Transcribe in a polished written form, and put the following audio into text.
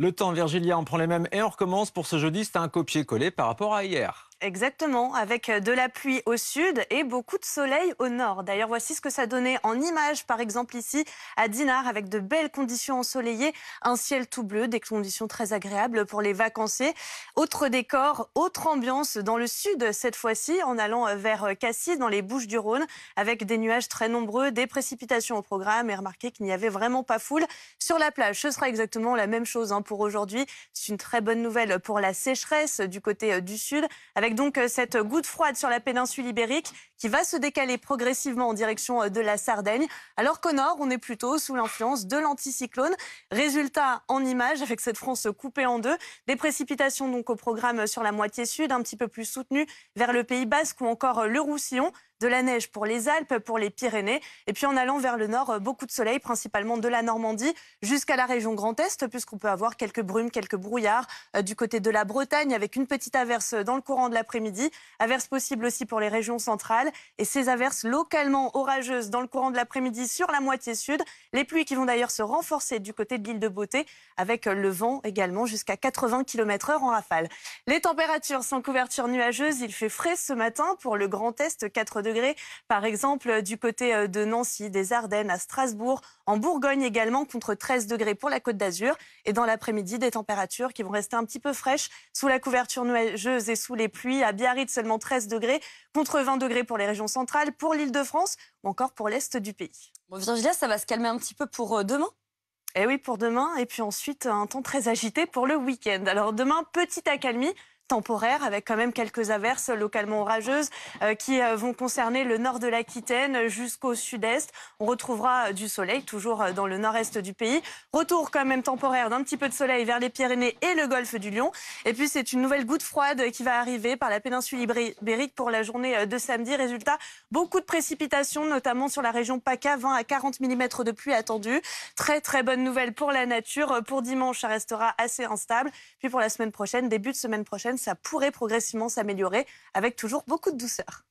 Le temps, Virgilia, on prend les mêmes et on recommence pour ce jeudi. C'est un copier-coller par rapport à hier. Exactement, avec de la pluie au sud et beaucoup de soleil au nord. D'ailleurs, voici ce que ça donnait en images, par exemple ici à Dinard, avec de belles conditions ensoleillées, un ciel tout bleu, des conditions très agréables pour les vacanciers. Autre décor, autre ambiance dans le sud, cette fois-ci, en allant vers Cassis, dans les Bouches du Rhône, avec des nuages très nombreux, des précipitations au programme. Et remarquez qu'il n'y avait vraiment pas foule sur la plage. Ce sera exactement la même chose pour aujourd'hui. C'est une très bonne nouvelle pour la sécheresse du côté du sud, avec donc cette goutte froide sur la péninsule ibérique qui va se décaler progressivement en direction de la Sardaigne, alors qu'au nord, on est plutôt sous l'influence de l'anticyclone. Résultat en images, avec cette France coupée en deux, des précipitations donc au programme sur la moitié sud, un petit peu plus soutenues vers le Pays Basque ou encore le Roussillon. De la neige pour les Alpes, pour les Pyrénées. Et puis en allant vers le nord, beaucoup de soleil, principalement de la Normandie jusqu'à la région Grand Est, puisqu'on peut avoir quelques brumes, quelques brouillards du côté de la Bretagne, avec une petite averse dans le courant de l'après-midi. Averse possible aussi pour les régions centrales. Et ces averses localement orageuses dans le courant de l'après-midi sur la moitié sud. Les pluies qui vont d'ailleurs se renforcer du côté de l'île de Beauté, avec le vent également jusqu'à 80 km/h en rafale. Les températures sans couverture nuageuse, il fait frais ce matin pour le Grand Est, 4 degrés, par exemple du côté de Nancy, des Ardennes à Strasbourg, en Bourgogne également, contre 13 degrés pour la Côte d'Azur. Et dans l'après-midi, des températures qui vont rester un petit peu fraîches sous la couverture nuageuse et sous les pluies. À Biarritz, seulement 13 degrés, contre 20 degrés pour les régions centrales, pour l'Île-de-France ou encore pour l'Est du pays. Bon, Virgilia, ça va se calmer un petit peu pour demain ? Eh oui, pour demain. Et puis ensuite, un temps très agité pour le week-end. Alors demain, petite accalmie temporaire, avec quand même quelques averses localement orageuses qui vont concerner le nord de l'Aquitaine jusqu'au sud-est. On retrouvera du soleil, toujours dans le nord-est du pays. Retour quand même temporaire d'un petit peu de soleil vers les Pyrénées et le golfe du Lion. Et puis c'est une nouvelle goutte froide qui va arriver par la péninsule ibérique pour la journée de samedi. Résultat, beaucoup de précipitations, notamment sur la région PACA, 20 à 40 mm de pluie attendue. Très très bonne nouvelle pour la nature. Pour dimanche, ça restera assez instable. Puis pour la semaine prochaine, début de semaine prochaine, ça pourrait progressivement s'améliorer avec toujours beaucoup de douceur.